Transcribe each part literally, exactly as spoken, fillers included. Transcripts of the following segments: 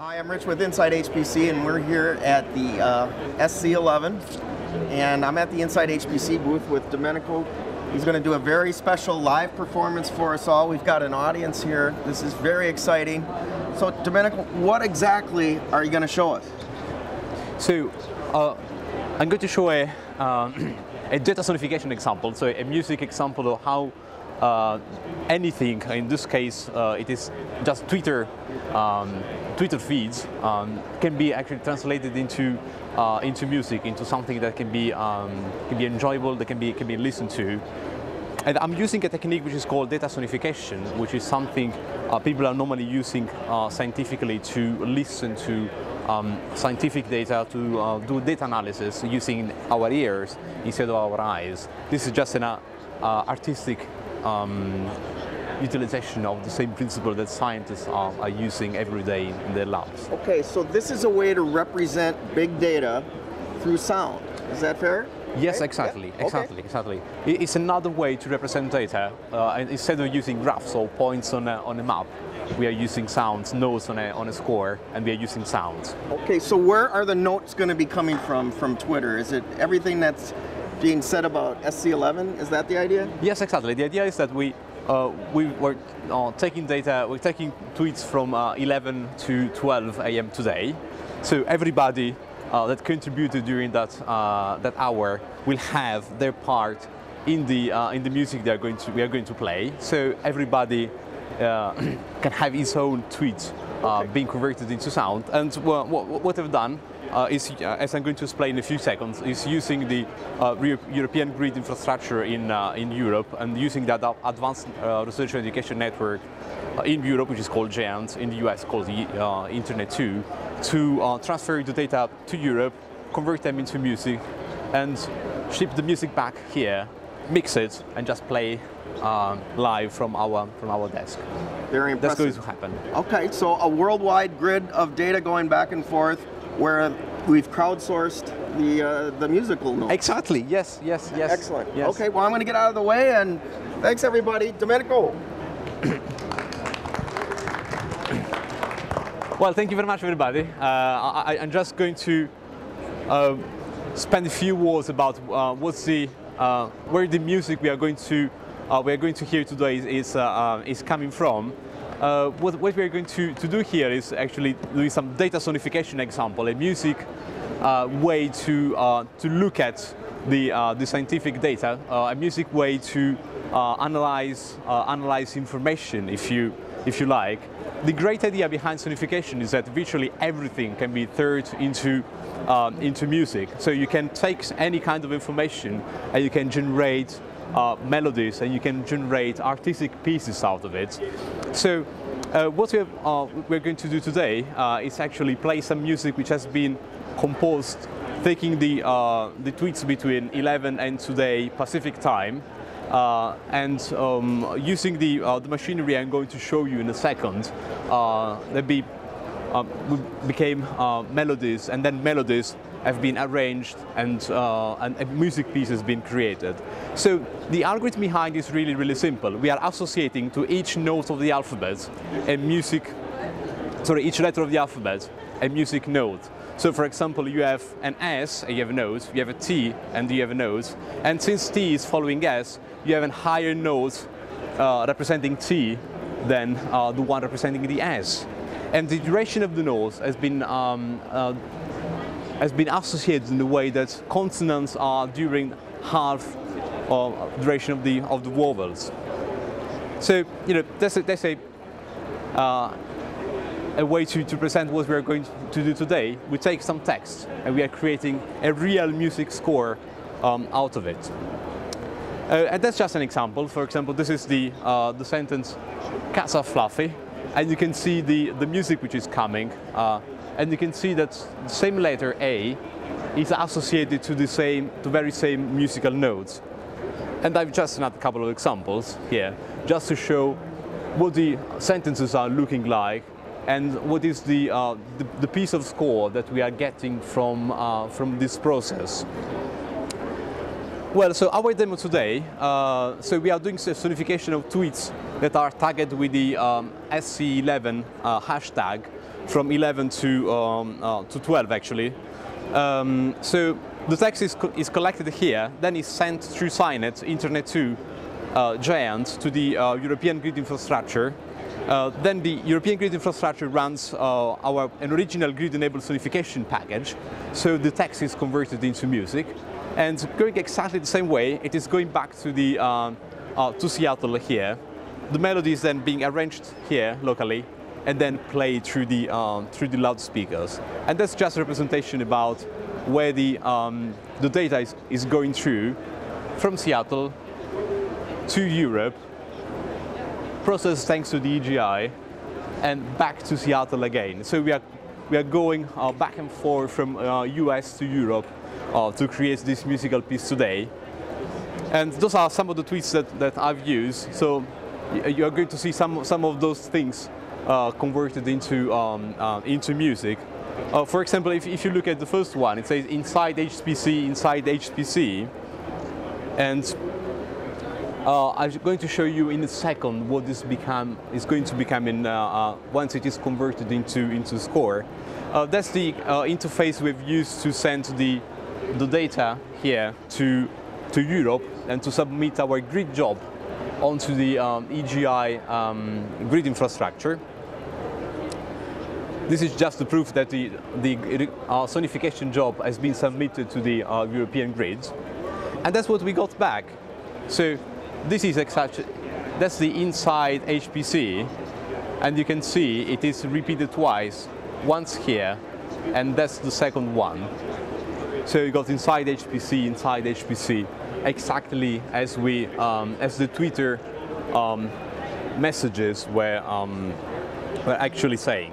Hi, I'm Rich with Inside H P C, and we're here at the uh, S C eleven, and I'm at the Inside H P C booth with Domenico. He's going to do a very special live performance for us all. We've got an audience here. This is very exciting. So, Domenico, what exactly are you going to show us? So, uh, I'm going to show a, uh, a data sonification example, so a music example of how Uh, anything, in this case uh, it is just Twitter um, Twitter feeds um, can be actually translated into uh, into music, into something that can be um, can be enjoyable, that can be can be listened to. And I'm using a technique which is called data sonification, which is something uh, people are normally using uh, scientifically to listen to um, scientific data, to uh, do data analysis using our ears instead of our eyes. This is just an uh, artistic Um, utilization of the same principle that scientists are, are using every day in their labs. Okay, so this is a way to represent big data through sound. Is that fair? Yes, okay. exactly, yeah. exactly, okay. exactly. It's another way to represent data. Uh, instead of using graphs or points on a, on a map, we are using sounds, notes on a, on a score, and we are using sounds. Okay, so where are the notes going to be coming from, from Twitter? Is it everything that's being said about S C eleven, is that the idea? Yes, exactly. The idea is that we uh, we were uh, taking data, we're taking tweets from uh, eleven to twelve A M today. So everybody uh, that contributed during that uh, that hour will have their part in the uh, in the music they are going to we are going to play. So everybody uh, can have his own tweet uh, okay. being converted into sound. And well, what I've done. Uh, is, uh, as I'm going to explain in a few seconds, is using the uh, European Grid Infrastructure in, uh, in Europe, and using that advanced uh, research and education network uh, in Europe, which is called GEANT, in the U S called the uh, Internet two, to uh, transfer the data to Europe, convert them into music, and ship the music back here, mix it, and just play uh, live from our, from our desk. Very impressive. That's going to happen. Okay, so a worldwide grid of data going back and forth, where we've crowdsourced the uh, the musical notes. Exactly, yes, yes, yes. Excellent. Yes. Okay, well, I'm going to get out of the way, and thanks, everybody. Domenico. Well, thank you very much, everybody. Uh, I, I'm just going to uh, spend a few words about uh, what's the, uh, where the music we are going to, uh, we are going to hear today is, is, uh, uh, is coming from. Uh, what, what we're going to, to do here is actually do some data sonification example, a music uh, way to, uh, to look at the, uh, the scientific data, uh, a music way to uh, analyze, uh, analyze information, if you, if you like. The great idea behind sonification is that virtually everything can be turned into, um, into music. So you can take any kind of information and you can generate Uh, melodies, and you can generate artistic pieces out of it. So uh, what we have, uh, we're going to do today uh, is actually play some music which has been composed taking the, uh, the tweets between eleven and today Pacific time, uh, and um, using the, uh, the machinery I'm going to show you in a second. Uh, there be, uh, became uh, melodies, and then melodies have been arranged, and, uh, and a music piece has been created. So the algorithm behind is really, really simple. We are associating to each note of the alphabet a music, sorry, each letter of the alphabet, a music note. So for example, you have an S, and you have a note, you have a T, and you have a note. And since T is following S, you have a higher note uh, representing T than uh, the one representing the S. And the duration of the notes has been um, uh, has been associated in the way that consonants are during half uh, duration of the of the vowels. So you know that's a, that's a uh, a way to, to present what we are going to do today. We take some text and we are creating a real music score um, out of it. Uh, and that's just an example. For example, this is the uh, the sentence "Cats are fluffy," and you can see the the music which is coming. Uh, And you can see that the same letter A is associated to the same, to very same musical notes. And I've just another couple of examples here, just to show what the sentences are looking like, and what is the uh, the, the piece of score that we are getting from uh, from this process. Well, so our demo today, uh, so we are doing sonification of tweets that are tagged with the um, S C eleven uh, hashtag. from eleven to um, uh, to twelve actually. Um, so the text is, co is collected here, then is sent through Scinet, Internet two, uh, GEANT, to the uh, European Grid Infrastructure. Uh, then the European Grid Infrastructure runs uh, our an original grid-enabled sonification package, so the text is converted into music. And going exactly the same way, it is going back to the uh, uh, to Seattle here. The melody is then being arranged here locally, and then played through the um, through the loudspeakers. And that's just a representation about where the um, the data is, is going through from Seattle to Europe, processed thanks to the E G I, and back to Seattle again. So we are we are going uh, back and forth from uh, U S to Europe uh, to create this musical piece today. And those are some of the tweets that that I've used. So you are going to see some some of those things Uh, converted into um, uh, into music. Uh, for example, if, if you look at the first one, it says "Inside H P C, Inside H P C," and uh, I'm going to show you in a second what this become is going to become in uh, uh, once it is converted into into score. Uh, that's the uh, interface we've used to send the the data here to to Europe and to submit our grid job onto the um, E G I um, grid infrastructure. This is just the proof that the, the uh, sonification job has been submitted to the uh, European grid, and that's what we got back. So this is exactly, that's the inside H P C, and you can see it is repeated twice, once here, and that's the second one. So you got inside H P C, inside H P C, exactly as we um, as the Twitter um, messages were um, were actually saying.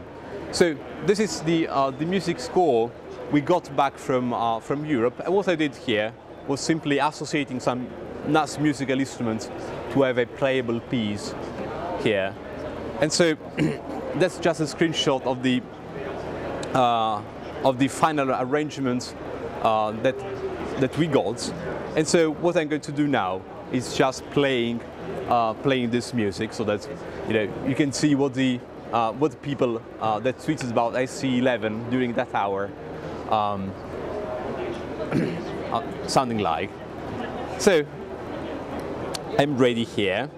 So this is the uh, the music score we got back from uh, from Europe. And what I did here was simply associating some nice musical instruments to have a playable piece here. And so that's just a screenshot of the uh, of the final arrangements uh, that that we got. And so what I'm going to do now is just playing, uh, playing this music, so that you know you can see what the uh, what the people uh, that tweeted about S C eleven during that hour um, uh, sounding like. So I'm ready here.